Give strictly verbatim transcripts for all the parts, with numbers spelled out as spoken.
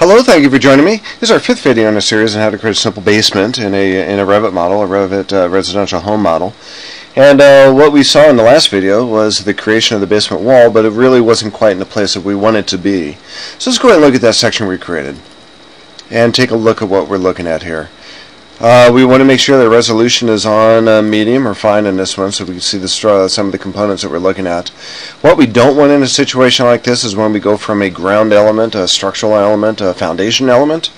Hello, thank you for joining me. This is our fifth video in a series on how to create a simple basement in a in a Revit model, a Revit uh, residential home model. And uh, what we saw in the last video was the creation of the basement wall, but it really wasn't quite in the place that we wanted it to be. So let's go ahead and look at that section we created and take a look at what we're looking at here. Uh, we want to make sure the resolution is on uh, medium or fine in this one so we can see the, uh, some of the components that we're looking at. What we don't want in a situation like this is when we go from a ground element, a structural element, a foundation element.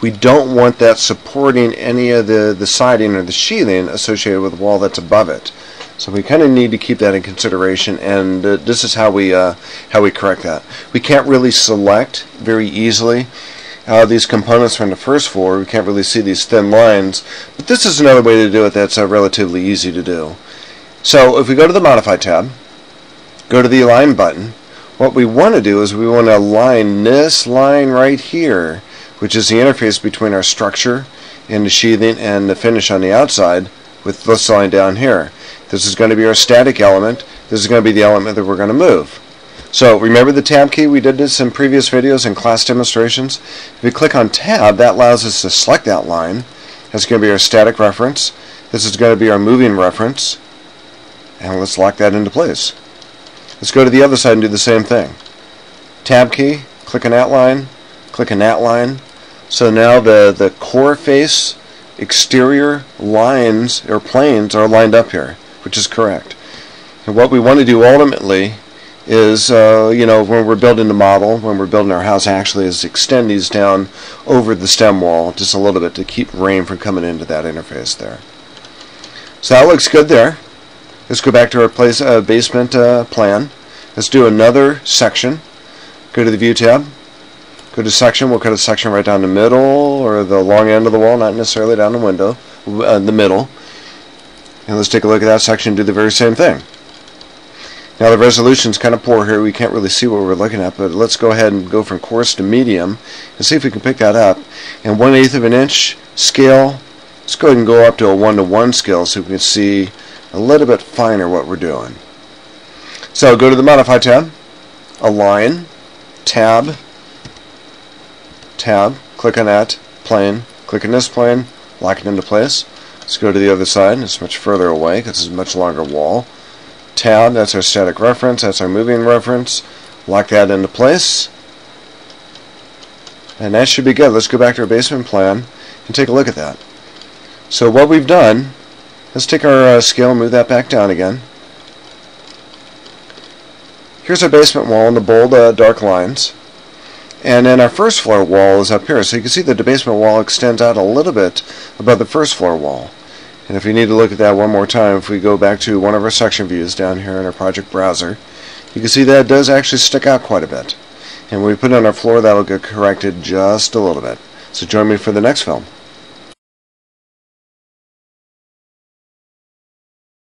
We don't want that supporting any of the, the siding or the sheathing associated with the wall that's above it. So we kind of need to keep that in consideration, and uh, this is how we, uh, how we correct that. We can't really select very easily Uh, these components from the first floor. We can't really see these thin lines, but this is another way to do it that's uh, relatively easy to do. So if we go to the Modify tab, go to the Align button, what we want to do is we want to align this line right here, which is the interface between our structure and the sheathing and the finish on the outside, with this line down here. This is going to be our static element. This is going to be the element that we're going to move. So remember the tab key? We did this in previous videos and class demonstrations. If we click on tab, that allows us to select that line. That's going to be our static reference. This is going to be our moving reference. And let's lock that into place. Let's go to the other side and do the same thing. Tab key, click on that line, click on that line. So now the, the core face exterior lines or planes are lined up here, which is correct. And what we want to do ultimately is, uh, you know, when we're building the model, when we're building our house actually, is extend these down over the stem wall just a little bit to keep rain from coming into that interface there. So that looks good there. Let's go back to our place, uh, basement uh, plan. Let's do another section. Go to the View tab. Go to Section. We'll cut a section right down the middle or the long end of the wall, not necessarily down the window, uh, the middle. And let's take a look at that section and do the very same thing. Now the resolution's kind of poor here. We can't really see what we're looking at, but let's go ahead and go from coarse to medium and see if we can pick that up. And one eighth of an inch scale, let's go ahead and go up to a one to one scale so we can see a little bit finer what we're doing. So go to the Modify tab, Align, Tab, Tab, click on that, Plane, click on this plane, lock it into place. Let's go to the other side. It's much further away because it's a much longer wall. Tab, that's our static reference, that's our moving reference. Lock that into place. And that should be good. Let's go back to our basement plan and take a look at that. So what we've done, let's take our uh, scale and move that back down again. Here's our basement wall in the bold uh, dark lines. And then our first floor wall is up here. So you can see that the basement wall extends out a little bit above the first floor wall. And if you need to look at that one more time, if we go back to one of our section views down here in our project browser, you can see that it does actually stick out quite a bit. And when we put it on our floor, that'll get corrected just a little bit. So join me for the next film.